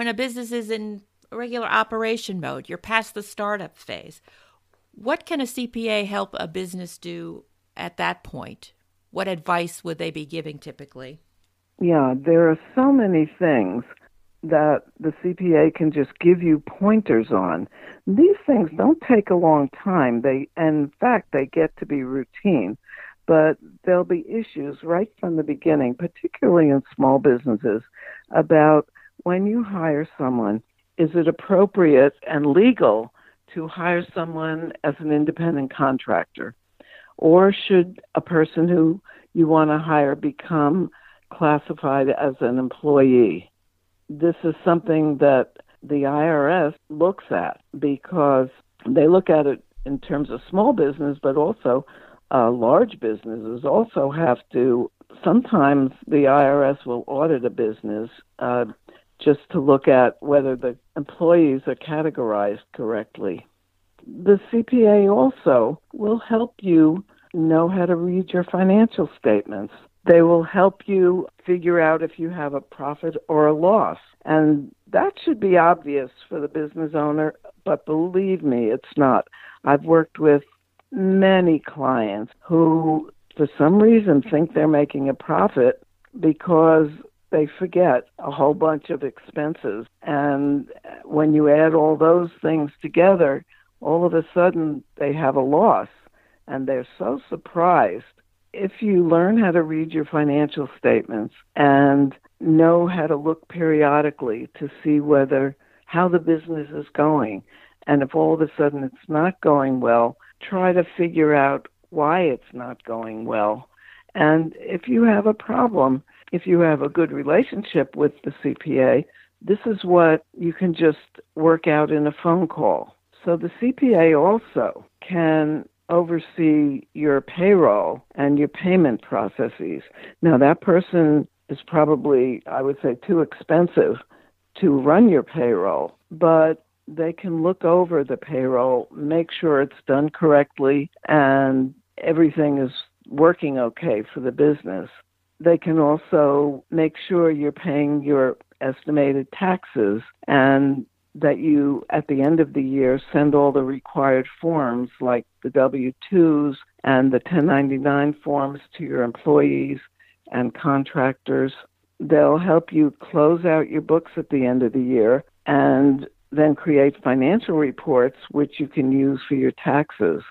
when a business is in regular operation mode, you're past the startup phase. What can a CPA help a business do at that point? What advice would they be giving typically? Yeah, there are so many things that the CPA can just give you pointers on. These things don't take a long time. In fact, they get to be routine, but there'll be issues right from the beginning, particularly in small businesses, about when you hire someone, is it appropriate and legal to hire someone as an independent contractor? Or should a person who you want to hire become classified as an employee? This is something that the IRS looks at because they look at it in terms of small business, but also large businesses also have to, sometimes the IRS will audit a business just to look at whether the employees are categorized correctly. The CPA also will help you know how to read your financial statements. They will help you figure out if you have a profit or a loss. And that should be obvious for the business owner, but believe me, it's not. I've worked with many clients who, for some reason, think they're making a profit because they forget a whole bunch of expenses. And when you add all those things together, all of a sudden they have a loss, and they're so surprised. If you learn how to read your financial statements and know how to look periodically to see how the business is going, and if all of a sudden it's not going well, try to figure out why it's not going well. And if you have a problem, if you have a good relationship with the CPA, this is what you can just work out in a phone call. So the CPA also can oversee your payroll and your payment processes. Now, that person is probably, I would say, too expensive to run your payroll, but they can look over the payroll, make sure it's done correctly, and everything is working okay for the business. They can also make sure you're paying your estimated taxes and that you, at the end of the year, send all the required forms like the W-2s and the 1099 forms to your employees and contractors. They'll help you close out your books at the end of the year and then create financial reports which you can use for your taxes.